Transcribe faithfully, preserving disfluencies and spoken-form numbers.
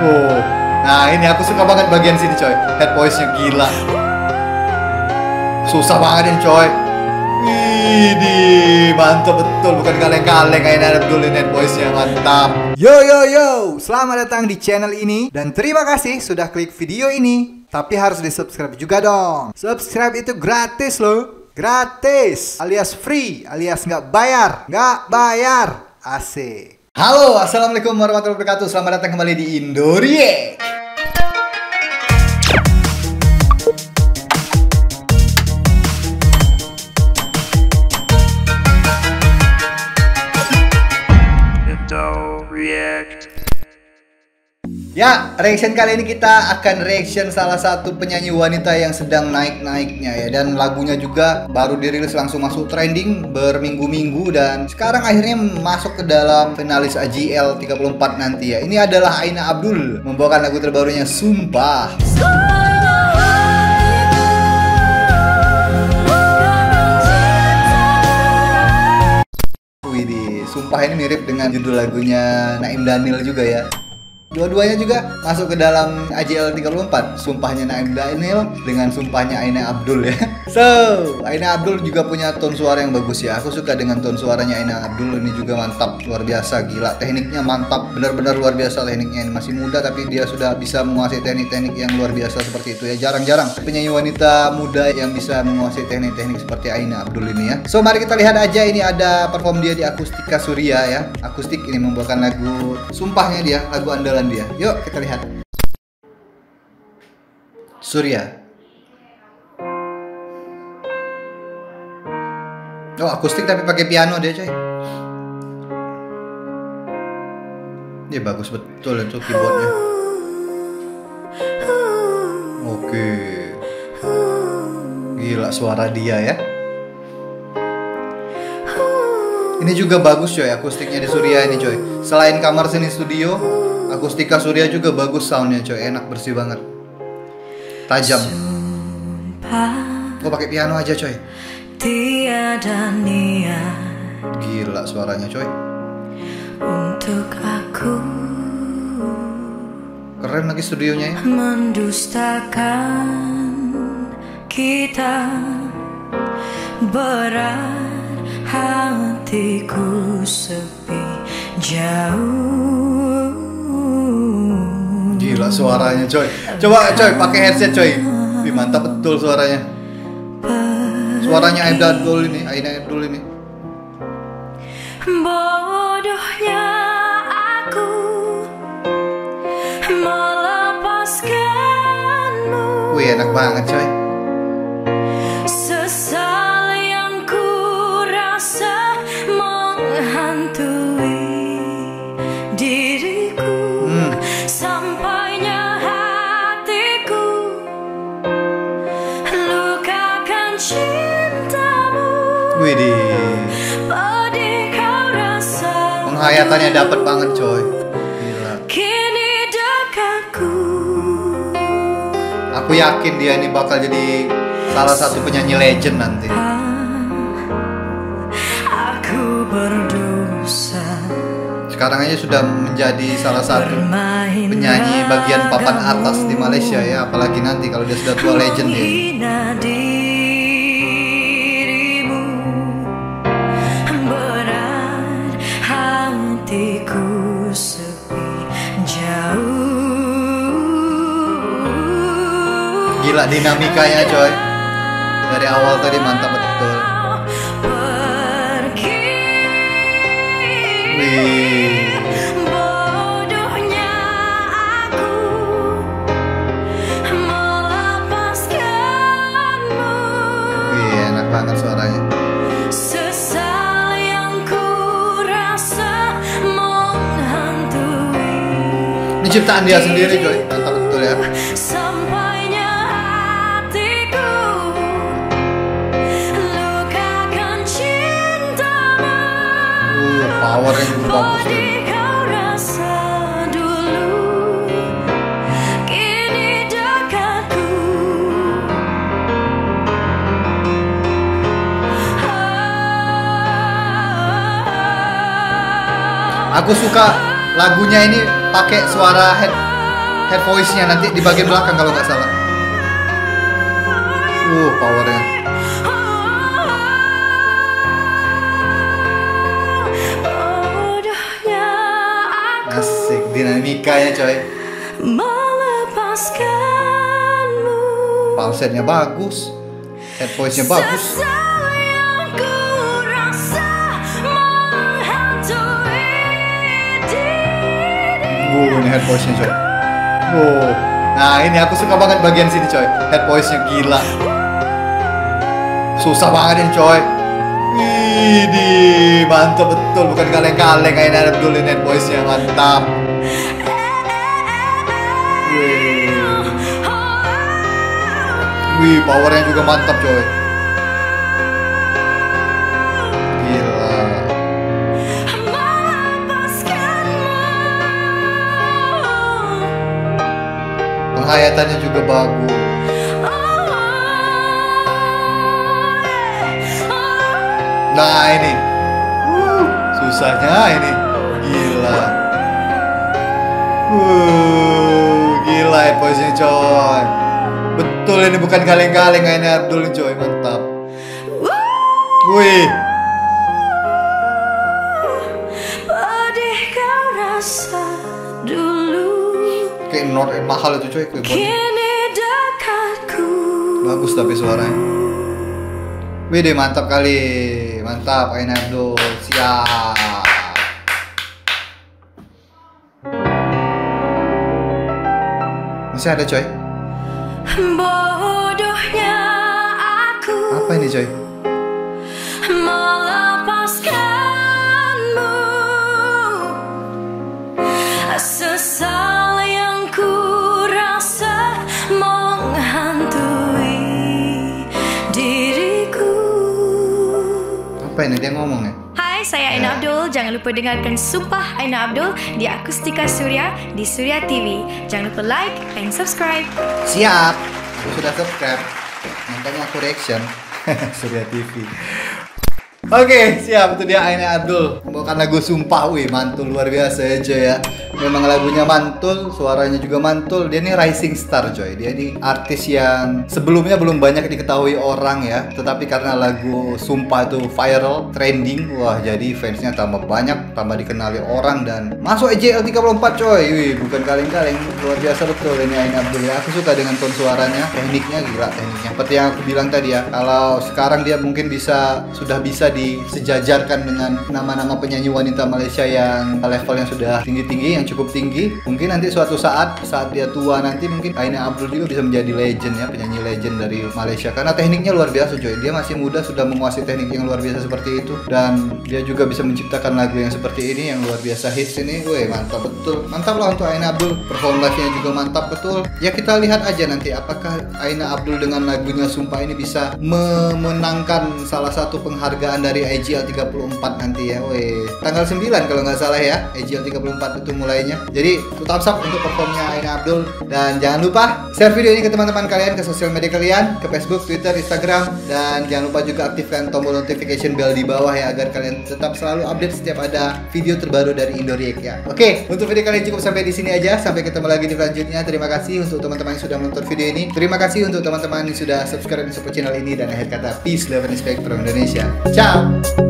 Oh. Nah ini aku suka banget bagian sini coy. Head voice-nya gila. Susah banget ini coy. Widih, mantap betul, bukan kaleng-kaleng. Aina Abdul ini head voice-nya mantap. Yo yo yo, selamat datang di channel ini dan terima kasih sudah klik video ini. Tapi harus di-subscribe juga dong. Subscribe itu gratis loh. Gratis, alias free, alias nggak bayar. Nggak bayar. Asik. Halo, assalamualaikum warahmatullahi wabarakatuh. Selamat datang kembali di IndoReact. IndoReact. Ya, reaction kali ini kita akan reaction salah satu penyanyi wanita yang sedang naik-naiknya ya. Dan lagunya juga baru dirilis langsung masuk trending berminggu-minggu. Dan sekarang akhirnya masuk ke dalam finalis A J L tiga puluh empat nanti ya. Ini adalah Aina Abdul membawakan lagu terbarunya Sumpah. Widih, Sumpah ini mirip dengan judul lagunya Naim Daniel juga ya. Dua-duanya juga masuk ke dalam A J L tiga puluh empat. Sumpahnya Naim Daniel dengan sumpahnya Aina Abdul ya. So, Aina Abdul juga punya tone suara yang bagus ya. Aku suka dengan tone suaranya Aina Abdul. Ini juga mantap, luar biasa, gila. Tekniknya mantap, benar-benar luar biasa tekniknya. Ini masih muda tapi dia sudah bisa menguasai teknik-teknik yang luar biasa seperti itu ya. Jarang-jarang penyanyi wanita muda yang bisa menguasai teknik-teknik seperti Aina Abdul ini ya. So, mari kita lihat aja, ini ada perform dia di Akustika Suria ya. Akustik ini membawakan lagu Sumpahnya dia, lagu andalan dia. Yuk kita lihat. Suria. Oh, akustik tapi pakai piano dia coy. Dia bagus betul itu keyboardnya. Oke. Gila suara dia ya. Ini juga bagus coy akustiknya di Suria ini coy. Selain kamar sini studio, Akustika Suria juga bagus soundnya coy, enak, bersih banget, tajam. Gue pakai piano aja coy. Tiada niat. Gila suaranya coy. Untuk aku. Keren lagi studionya ya. Mendustakan kita berat hatiku sepi jauh. Gila suaranya coy. Coba coy pakai headset coy. Wih, mantap betul suaranya. Suaranya Aina Abdul ini, Aina Abdul ini. Bodohnya aku melepaskanmu. Wih, enak banget coy. Sesal yang ku rasa menghantui diriku. Sampainya hatiku lukakan cintamu. Widih, pedih kau rasa. Penghayatannya dapet banget coy. Gila. Kini dekatku. Aku yakin dia ini bakal jadi salah satu penyanyi legend nanti. Aku berdosa. Sekarang aja sudah menjadi salah satu penyanyi bagian papan atas di Malaysia ya. Apalagi nanti kalau dia sudah tua, legend ya. Gila dinamikanya coy. Dari awal tadi mantap betul. Wih. Ciptaan dia sendiri coy, mantap betul ya. Sampainya hatiku lukakan cintamu. Uh, powernya juga bagus ya. Aku suka lagunya ini pakai suara head head voice-nya nanti di bagian belakang kalau nggak salah. Uh, powernya. Asik dinamikanya coy. Falsetnya bagus, head voice-nya bagus. Wow, ini head voice-nya coy. Wow. Nah ini aku suka banget bagian sini coy. Head voice-nya gila. Susah banget ini coy. Widih, mantap betul. Bukan kaleng-kaleng, Aina Abdul ini head voice-nya mantap. Wih. Wih, powernya juga mantap coy. Gila. Penghayatannya juga bagus. Nah ini uh, susahnya ini. Gila. uh, Gila head voice-nya coy. Betul ini bukan kaleng-kaleng, Aina Abdul coy. Mantap. Wih. Kayak not mahal itu coy. Bagus tapi suaranya. Wih deh, mantap kali. Mantap, Aina Abdul, siap. Masih ada coy. Bodohnya aku. Apa ini coy? Melepaskanmu. Sesal yang ku rasa menghantui diri. Ini dia ngomongnya. Hai, saya Aina Abdul. Jangan lupa dengarkan Sumpah Aina Abdul di Akustika Suria di Suria T V. Jangan lupa like and subscribe. Siap, aku sudah subscribe. Makanya aku reaction Suria T V. Oke, okay, siap, itu dia Aina Abdul membawakan lagu Sumpah. Wih, mantul luar biasa ya coy ya. Memang lagunya mantul, suaranya juga mantul. Dia ini rising star coy. Dia ini artis yang sebelumnya belum banyak diketahui orang ya. Tetapi karena lagu Sumpah itu viral, trending, wah jadi fansnya tambah banyak, tambah dikenali orang dan masuk A J L tiga puluh empat coy. Wih, bukan kaleng-kaleng, luar biasa betul ini Aina Abdul ya. Aku suka dengan tone suaranya, tekniknya gila tekniknya. Seperti yang aku bilang tadi ya, kalau sekarang dia mungkin bisa, sudah bisa disejajarkan dengan nama-nama penyanyi wanita Malaysia yang levelnya sudah tinggi-tinggi, yang cukup tinggi. Mungkin nanti suatu saat, saat dia tua nanti, mungkin Aina Abdul juga bisa menjadi legend ya, penyanyi legend dari Malaysia, karena tekniknya luar biasa coy. Dia masih muda sudah menguasai teknik yang luar biasa seperti itu, dan dia juga bisa menciptakan lagu yang seperti ini, yang luar biasa hits ini. Woi, mantap betul, mantap lah untuk Aina Abdul. Performasinya juga mantap betul ya. Kita lihat aja nanti apakah Aina Abdul dengan lagunya Sumpah ini bisa memenangkan salah satu penghargaan dari A J L tiga puluh empat nanti ya. Weh, tanggal sembilan kalau nggak salah ya, A J L tiga puluh empat itu mulainya. Jadi thumbs up untuk performnya Aina Abdul, dan jangan lupa share video ini ke teman-teman kalian, ke sosial media kalian, ke Facebook, Twitter, Instagram, dan jangan lupa juga aktifkan tombol notification bell di bawah ya, agar kalian tetap selalu update setiap ada video terbaru dari IndoReact ya. Oke, untuk video kali ini cukup sampai di sini aja. Sampai ketemu lagi di selanjutnya. Terima kasih untuk teman-teman yang sudah menonton video ini. Terima kasih untuk teman-teman yang sudah subscribe dan support channel ini, dan akhir kata peace, love and respect from Indonesia. Ciao.